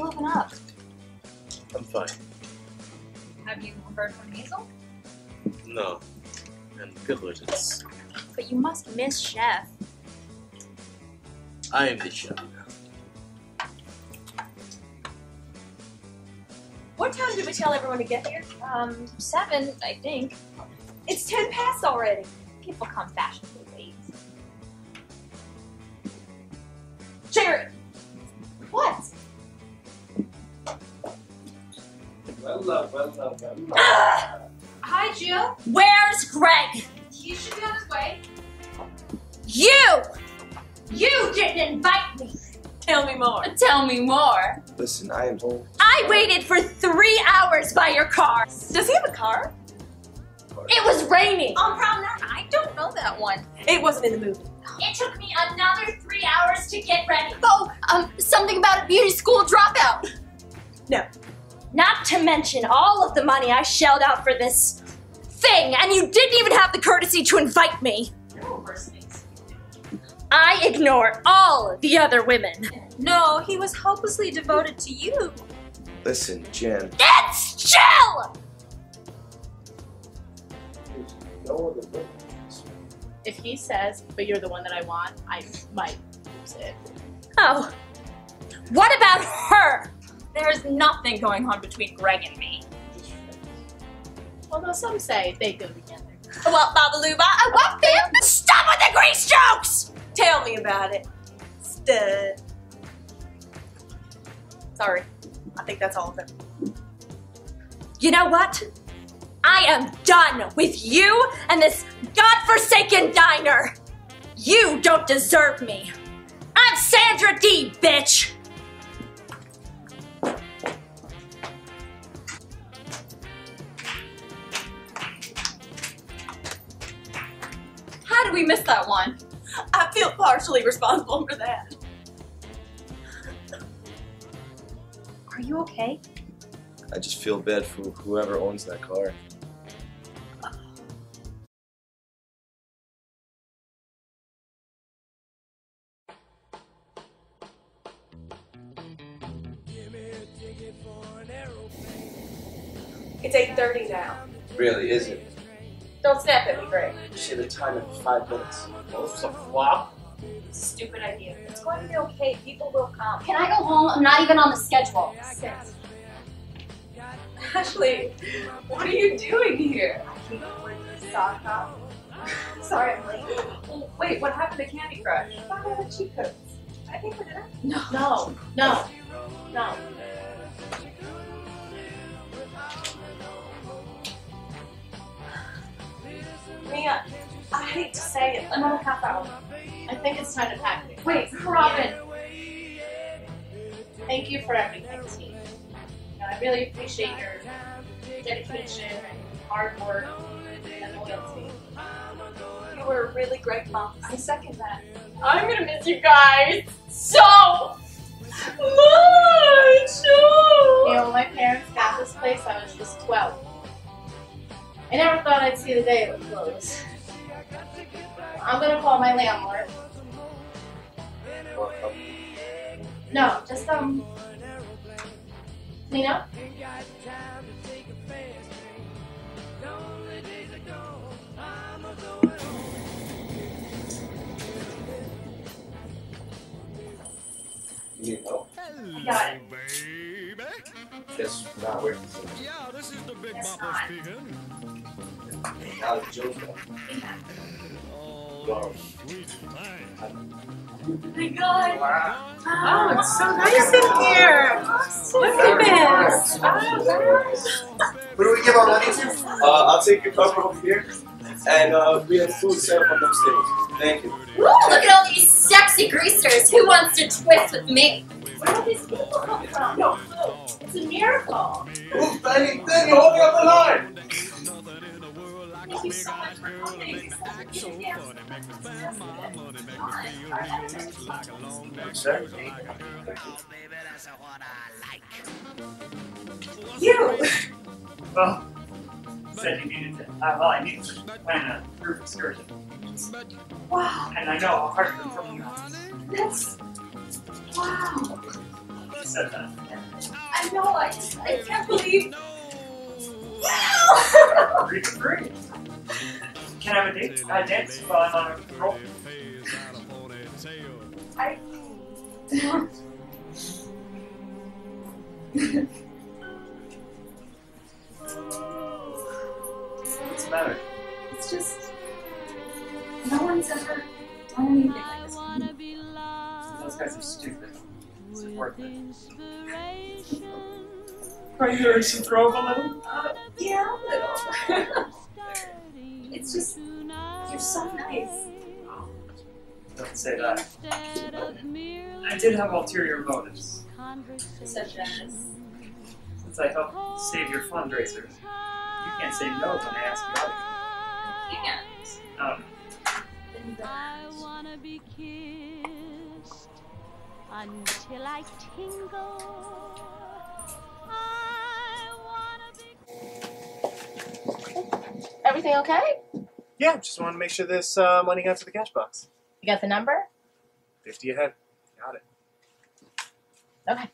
you looking up? I'm fine. Have you heard from Hazel? No. And good riddance. But you must miss Chef. I am the chef now. What time did we tell everyone to get here? 7, I think. It's 10 past already. People come fashionably late. Jared! What? Well, hi, Jill. Where's Greg? He should be on his way. You didn't invite me. Tell me more. Listen, I am home. I waited for 3 hours by your car. Does he have a car? It was raining. On prom night? I don't know that one. It wasn't in the movie. It took me another 3 hours to get ready. Oh, something about a beauty school dropout. No. Not to mention all of the money I shelled out for this thing, and you didn't even have the courtesy to invite me. I ignore all the other women. No, he was hopelessly devoted to you. Listen, Jen. It's Jill! There's no other women. If he says, but you're the one that I want, I might lose it. Oh. What about her? There's nothing going on between Greg and me. Although some say they go together. What, Babaluba? I want them! Stop with the grease jokes! Tell me about it. Stud. Sorry. I think that's all of it. You know what? I am done with you and this godforsaken diner. You don't deserve me. I'm Sandra D, bitch! We missed that one. I feel partially responsible for that. Are you okay? I just feel bad for whoever owns that car. It's 8:30 now. Really, is it? Don't snap at me, Greg. You should have timed it for 5 minutes. Oh, it's a flop. Stupid idea. It's going to be okay. People will come. Can I go home? I'm not even on the schedule. Sit. Ashley, what are you doing here? I keep putting this sock off. Sorry, I'm late. Well, wait, what happened to Candy Crush? I thought I had cheat codes. I think we did it. No. Mia, I hate to say it, another half hour. I think it's time to pack it. Wait, Robin! Thank you for everything, team. I really appreciate your dedication and hard work and loyalty. You were a really great mom. I second that. I'm gonna miss you guys so much! You know, when my parents got this place, I was just 12. I never thought I'd see the day it would close. I'm gonna call my landlord. No, just clean up. I got it. It's not working. Yeah, this is the big Bopper speaking. Out of Joe's bed. Wow. My God. Wow. Oh, it's so nice in here. Look at this. What do we give our money to? I'll take your cover over here. And we have food set up on those tables. Thank you. Ooh, look at all these sexy greasers. Who wants to twist with me? Where do these people come from? No food. It's a miracle. Ooh, Benny, holding up the line. Thank you so much for coming. You! Well, you said you needed to. Well, I needed to plan a group excursion. Wow. And I know, I'll hurt them from you. That's. Wow. said that. I know, I can't believe. Wow! Read the free. Can I have a date? Dance while I'm on a roll. I. What's the matter? It's just. No one's ever done anything like this. Those guys are stupid. It's worth it. Are you doing some throw up a little? Yeah, a little. It's just, you're so nice. Oh, don't say that. I did have ulterior motives. Such as? Since I helped save your fundraiser, you can't say no when I ask you out. You can't. Then don't. Until I tingle, I wanna be. Everything okay? Yeah, just wanted to make sure this money got to the cash box. You got the number? 50 ahead. Got it. Okay.